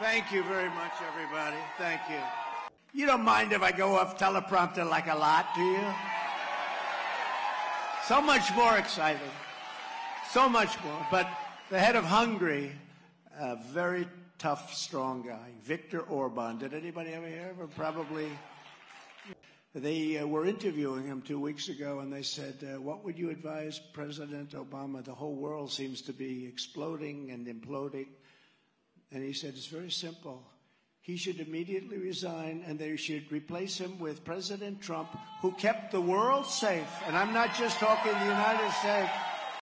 Thank you very much, everybody. Thank you. You don't mind if I go off teleprompter like a lot, do you? So much more exciting. So much more. But the head of Hungary, a very tough, strong guy, Viktor Orban. Did anybody ever hear of him? Probably. They were interviewing him 2 weeks ago, and they said, what would you advise President Obama? The whole world seems to be exploding and imploding. And he said, it's very simple. He should immediately resign, and they should replace him with President Trump, who kept the world safe. And I'm not just talking the United States.